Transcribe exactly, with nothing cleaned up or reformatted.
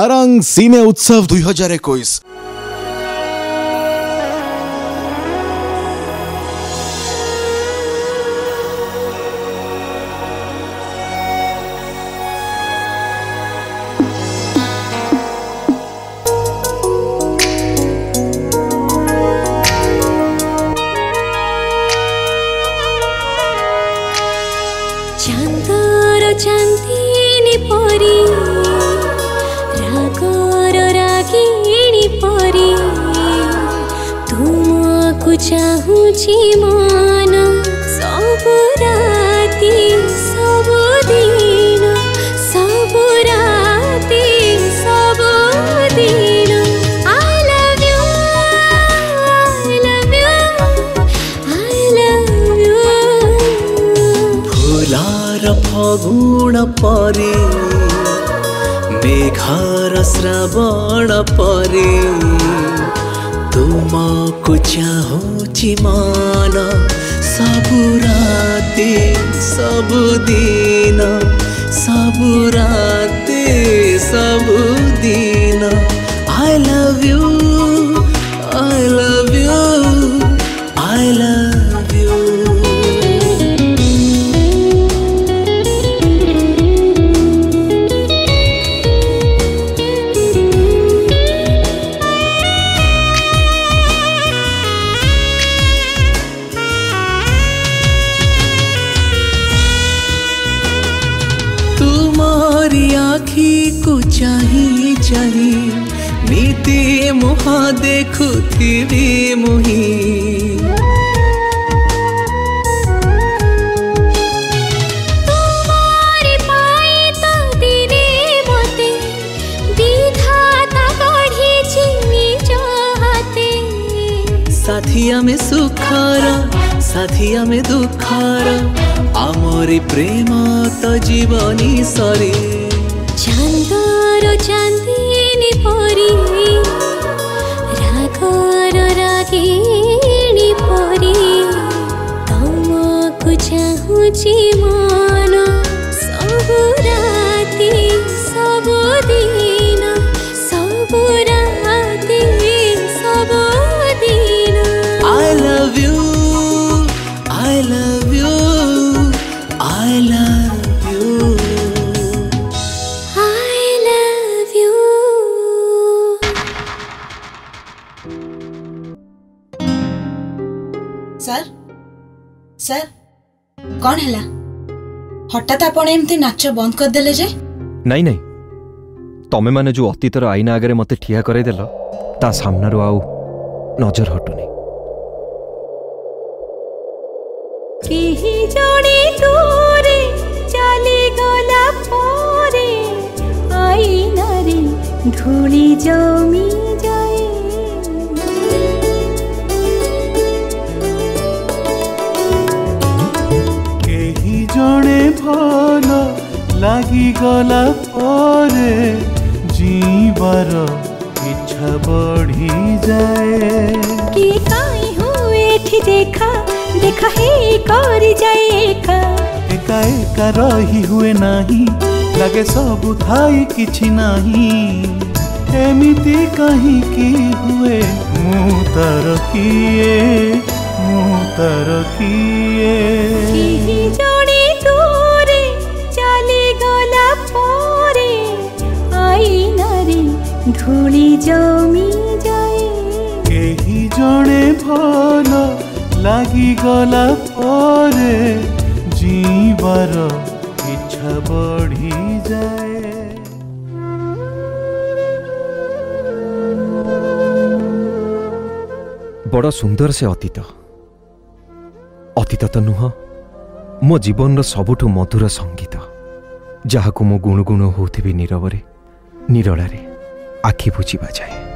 तारंग सिने उत्सव दो हज़ार इक्कीस चंदारा चांदीनी परी चाहूची मान सब राती सब दिन सब राती सब दिन I love you I love you I love you फुलार फगुण परे मेघार श्रावण परे तुमको चाहूची मान सब राते सब दिन सब राते सब दिन I love you I love you I love you आखी को चाही चाही नीति मुहा देखु थी मुही साथिया में सुखारा साथिया में दुखारा आमोरी प्रेमा तो जीवनी सरी चंदारा चांदीनी परी रागर रागिणी परी तुमको चाहूची मान सब राती सब दिन सब राती सब दिन I love you I love you I love सर सर कौन है ला? हटात आपण एमती नाच बंद कर देले जे नहीं नहीं तमे माने जो अतीतर आईना आगे मते ठिया करे देला ता सामना रो आउ नजर हटुनी केही जोडी दूरे चली गला पोरे आईना रे धूली जमी जाए जने भलो लागी गला परे जीवार इच्छा बढ़ी जाए कि काई हुए थी देखा देखा ही कर जाए एका एका एका रही हुए नहीं लगे सब थाई किछि नहीं एमिति कहीं की हुए मुँह तार किए मुँह तार किए धूली जमी जाए केही जने भलो लागी गला परे जीवार इच्छा बढ़ी जाए बड़ा सुंदर से अतीत अतीत तो नुह मो जीवन रो सबुठु मधुर संगीत जहाको मो गुणगुण होउथिबी नीरवरे निरळारे आखि बुझीबा जाए।